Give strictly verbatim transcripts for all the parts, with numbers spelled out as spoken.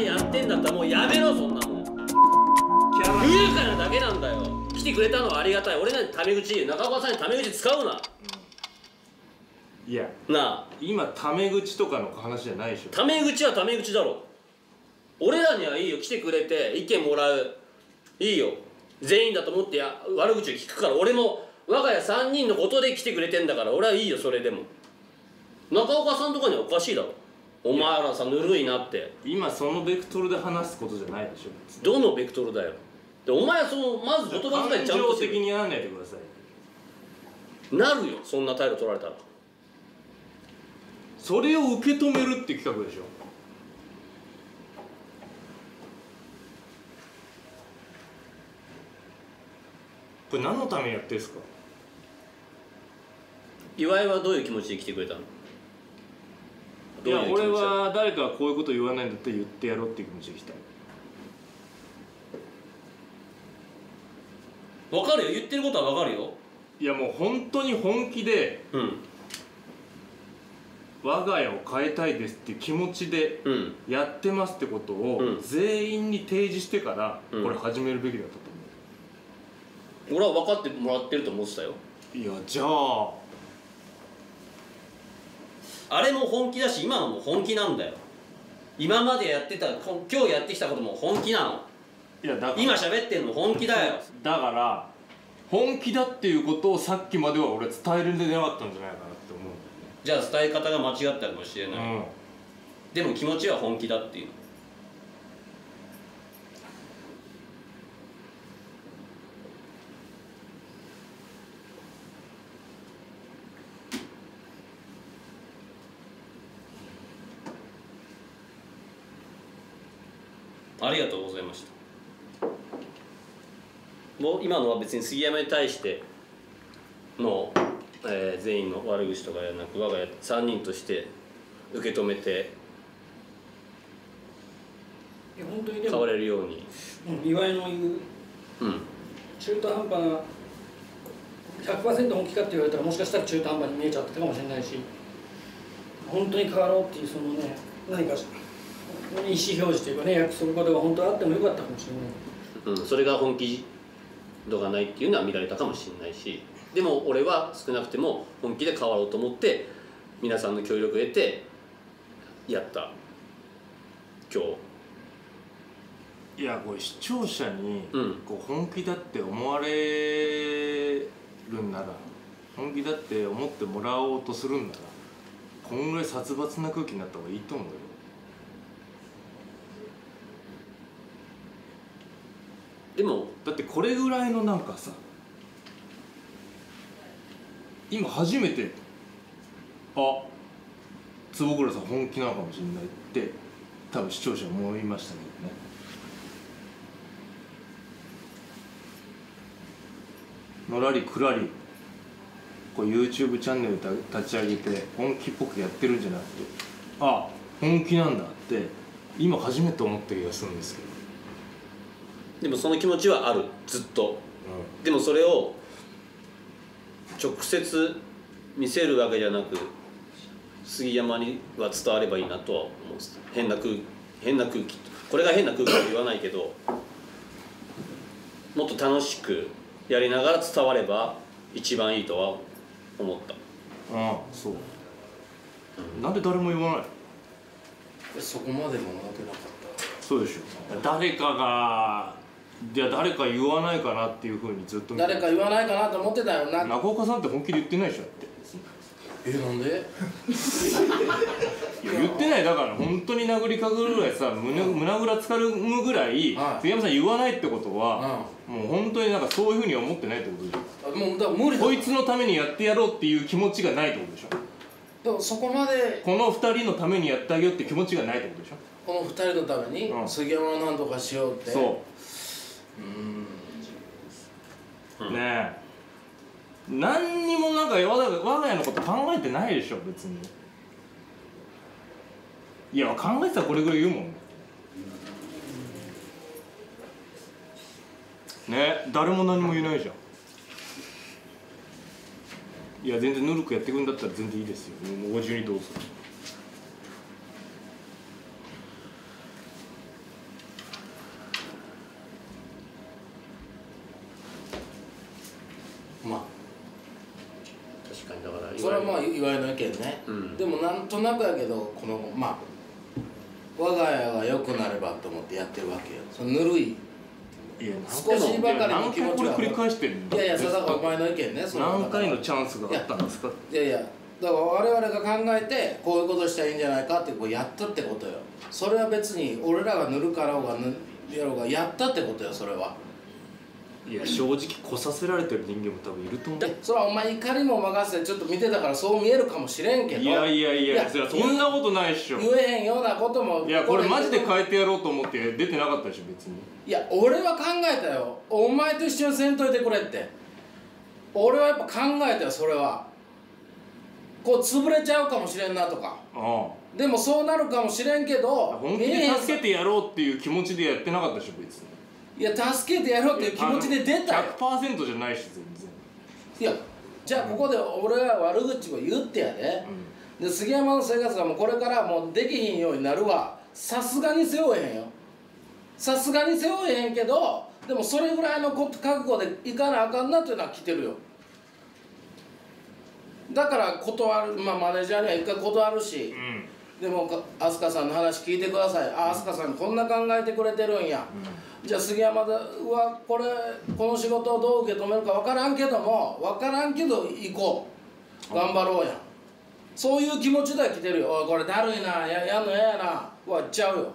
前やってんだったらもうやめろそんなもん。不愉快なだけなんだよ。来てくれたのはありがたい。俺らにタメ口、中岡さんにタメ口使うな。いやなあ、今タメ口とかの話じゃないでしょ。タメ口はタメ口だろ。俺らにはいいよ、来てくれて意見もらう、いいよ。全員だと思ってや悪口を聞くから。俺も我が家さんにんのことで来てくれてんだから俺はいいよ。それでも中岡さんとかにはおかしいだろ。お前らさぬるいなって。今そのベクトルで話すことじゃないでしょ。どのベクトルだよ。でお前はそのまず言葉遣いちゃんとする。感情的にやらないでください。なるよそんな態度取られたら。それを受け止めるって企画でしょ。これ何のためにやってんですか。岩井はどういう気持ちで来てくれたの。いや俺は誰かこういうこと言わないんだって言ってやろうっていう気持ちで来た。分かるよ、言ってることは分かるよ。いやもう本当に本気で、うん、我が家を変えたいですっていう気持ちでやってますってことを全員に提示してからこれ始めるべきだったと思う、うんうん、俺は分かってもらってると思ってたよ。いやじゃああれも本気だし今のも本気なんだよ。今までやってた今日やってきたことも本気なの。いやだから今喋ってんの本気だよ。だから本気だっていうことをさっきまでは俺伝えるんでなかったんじゃないかなって思う、ね、じゃあ伝え方が間違ったかもしれない、うん、でも気持ちは本気だっていう。ありがとうございました。もう今のは別に杉山に対しての、えー、全員の悪口とかではなく我が家さんにんとして受け止めて変われるように。岩井の言う、うん、中途半端な ひゃくパーセント 本気かって言われたらもしかしたら中途半端に見えちゃってたかもしれないし、本当に変わろうっていうそのね何かしら意思表示というかね、約束とか本当はあってもよかったかもしれない、うん、それが本気度がないっていうのは見られたかもしれないし、でも俺は少なくても本気で変わろうと思って皆さんの協力を得てやった今日。いやこれ視聴者にこう本気だって思われるんなら、本気だって思ってもらおうとするんならこんぐらい殺伐な空気になった方がいいと思うよ。でもだってこれぐらいのなんかさ、今初めてあ坪倉さん本気なのかもしれないって多分視聴者は思いましたけどね。のらりくらりこう YouTube チャンネル立ち上げて本気っぽくやってるんじゃなくてあ本気なんだって今初めて思った気がするんですけど。でもその気持ちはあるずっと、うん、でもそれを直接見せるわけじゃなく杉山には伝わればいいなとは思うんです。変な空変な空気、これが変な空気とは言わないけどもっと楽しくやりながら伝われば一番いいとは思った。ああそう、うん、なんで誰も言わない。そこまでも思ってなかった。そうでしょ。誰かがいや誰か言わないかなっていうふうにずっと見て、誰か言わないかなと思ってたよな。中岡さんって本気で言ってないでしょって。えなんでいや言ってない。だから本当に殴りかぐるぐらいさ、胸ぐらつかるぐらい杉山さん言わないってことはもう本当になんかそういうふうには思ってないってことでしょ。もうだから無理だ。こいつのためにやってやろうっていう気持ちがないってことでしょ。そこまでこのふたりのためにやってあげようって気持ちがないってことでしょ。このふたりのために杉山を何とかしようって、うん、そううんねえ何にもなんか我が家のこと考えてないでしょ別に。いや考えてたらこれぐらい言うもんね。ね誰も何も言えないじゃん。いや全然ぬるくやってくんだったら全然いいですよ。もうご自由にどうぞ。それはまあ岩井の意見ね、うん、でもなんとなくやけどこのまあ我が家が良くなればと思ってやってるわけよ。そのぬるい少しばかりの気持ちが繰り返してるんだ。いやいや、それだからお前の意見ね。何回のチャンスがあったんですか。いやいや、だから我々が考えてこういうことしたらいいんじゃないかってこうやったってことよ。それは別に俺らが塗るからが塗やろうがやったってことよ。それは。いや正直来させられてる人間も多分いると思う。それはお前怒りも任せてちょっと見てたからそう見えるかもしれんけど、いやいやいや、そんなことないっしょ。言えへんようなことも。いやこれマジで変えてやろうと思って出てなかったでしょ別に。いや俺は考えたよ。お前と一緒にせんといてくれって。俺はやっぱ考えたよ。それはこう潰れちゃうかもしれんなとか、ああでもそうなるかもしれんけど本気で助けてやろうっていう気持ちでやってなかったでしょ別に。いや助けてやろうっていう気持ちで出たよ。 ひゃくパーセント じゃないし全然。いやじゃあここで俺は悪口を言ってやで、うん、で杉山の生活がもうこれからもうできひんようになるわ。さすがに背負えへんよ。さすがに背負えへんけど、でもそれぐらいのこと覚悟でいかなあかんなというのは来てるよ。だから断る、まあ、マネージャーには一回断るし、うん、でも飛鳥さんの話聞いてください。あ飛鳥さんこんな考えてくれてるんや、うんじゃあ杉山はこれこの仕事をどう受け止めるか分からんけども分からんけど行こう頑張ろうやん、そういう気持ちでは来てるよ。おいこれだるいな や, やんの嫌やなは言っちゃうよ。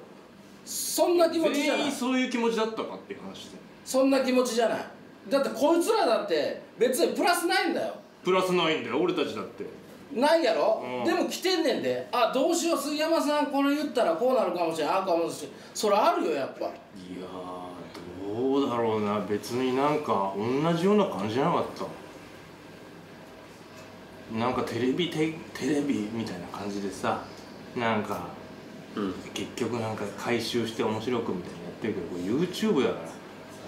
そんな気持ちじゃない。全員そういう気持ちだったかっていう話で。そんな気持ちじゃない。だってこいつらだって別にプラスないんだよ。プラスないんだよ俺たちだってないやろ、うん、でも来てんねんで。あどうしよう杉山さんこれ言ったらこうなるかもしれんああかもしれん、それあるよやっぱ。いやどうだろうな別になんか同じような感じじゃなかった。なんかテレビ テ, テレビみたいな感じでさなんか、うん、結局なんか回収して面白くみたいにやってるけどこれ YouTube だか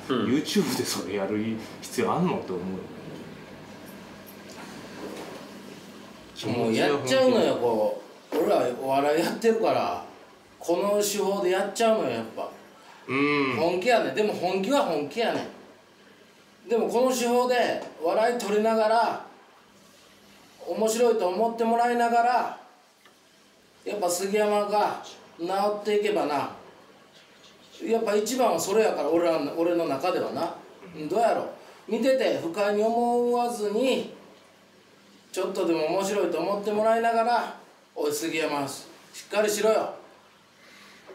ら、うん、YouTube でそれやる必要あんのって思うよ。もうやっちゃうのよこう俺らお笑いやってるからこの手法でやっちゃうのよやっぱ。うん本気やね。でも本気は本気やね。でもこの手法で笑い取りながら面白いと思ってもらいながらやっぱ杉山が治っていけばなやっぱ一番はそれやから 俺, ら俺の中ではな。どうやろう見てて不快に思わずにちょっとでも面白いと思ってもらいながら「おい杉山しっかりしろよ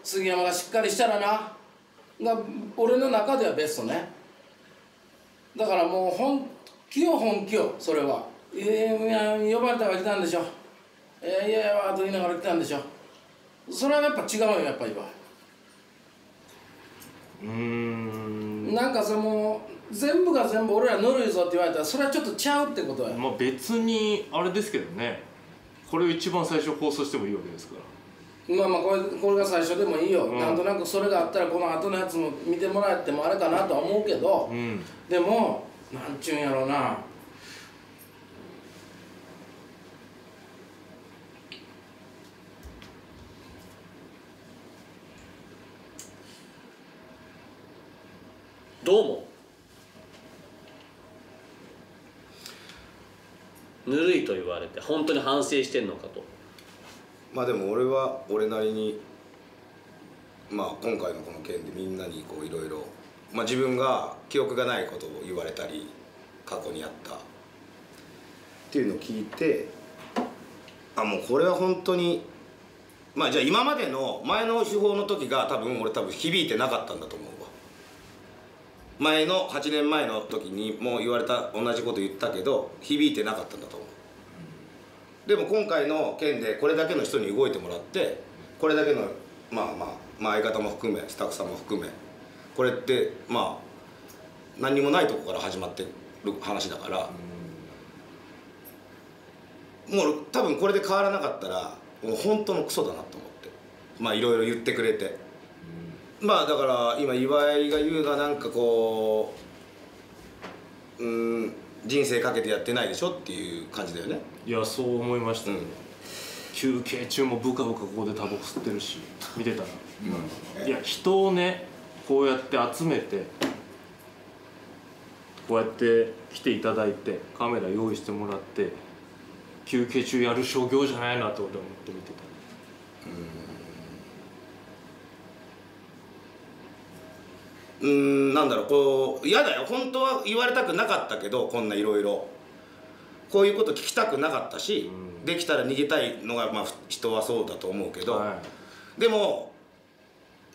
杉山がしっかりしたらな」が俺の中ではベストね。だからもう本気よ本気よ。それは「えー、呼ばれたから来たんでしょ」えー「いやいや」と言いながら来たんでしょ。それはやっぱ違うよやっぱりは。うーんなんかその全部が全部俺らぬるいぞって言われたらそれはちょっとちゃうってことや。まあ別にあれですけどねこれを一番最初放送してもいいわけですから。まあまあこれ、これが最初でもいいよ、うん、なんとなくそれがあったらこの後のやつも見てもらってもあれかなとは思うけど、うん、でもなんちゅうんやろうなどうもぬるいと言われて本当に反省してんのかと。まあでも俺は俺なりにまあ今回のこの件でみんなにこういろいろまあ自分が記憶がないことを言われたり過去にやったっていうのを聞いてあもうこれは本当にまあじゃあ今までの前の手法の時が多分俺多分響いてなかったんだと思うわ。前のはちねんまえの時にもう言われた同じこと言ったけど響いてなかったんだと思う。でも今回の件でこれだけの人に動いてもらってこれだけのまあまあ、まあ、相方も含めスタッフさんも含めこれってまあ何にもないとこから始まってる話だからもう多分これで変わらなかったらもう本当のクソだなと思ってまあいろいろ言ってくれて。まあだから今岩井が言うがなんかこううん人生かけてやってないでしょっていう感じだよね。いやそう思いました、ねうん、休憩中もブカブカここでタバコ吸ってるし見てたら、うん、いや人をねこうやって集めてこうやって来ていただいてカメラ用意してもらって休憩中やる商業じゃないなと俺は思って見てた。うーん、なんだろう、こう嫌だよ、本当は言われたくなかったけど、こんないろいろこういうこと聞きたくなかったし、うん、できたら逃げたいのが、まあ、人はそうだと思うけど、はい、でも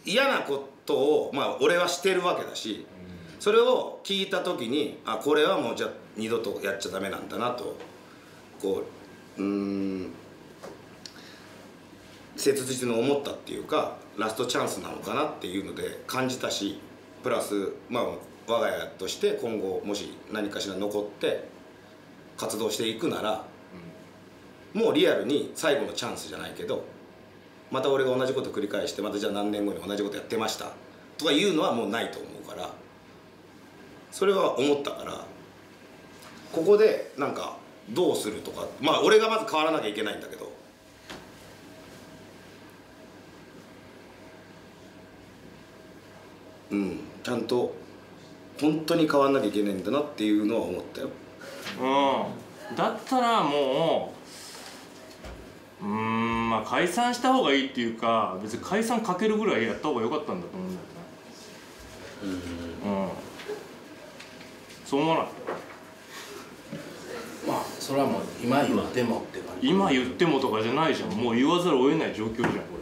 嫌なことを、まあ、俺はしてるわけだし、うん、それを聞いた時に、あ、これはもうじゃ二度とやっちゃダメなんだなと、こう、うーん、切実に思ったっていうか、ラストチャンスなのかなっていうので感じたし。プラス、まあ、我が家として今後もし何かしら残って活動していくなら、うん、もうリアルに最後のチャンスじゃないけど、また俺が同じこと繰り返して、またじゃあ何年後に同じことやってましたとかいうのはもうないと思うから、それは思ったから、ここでなんかどうするとか、まあ俺がまず変わらなきゃいけないんだけど。うん、ちゃんと本当に変わんなきゃいけないんだなっていうのは思ったよ。うん、だったらもう、うーん、まあ解散した方がいいっていうか、別に解散かけるぐらいやった方が良かったんだと思うんだよね。うん、うん、そう思わない？まあそれはもう今言ってもって感じ。今言ってもとかじゃないじゃん。もう言わざるを得ない状況じゃん。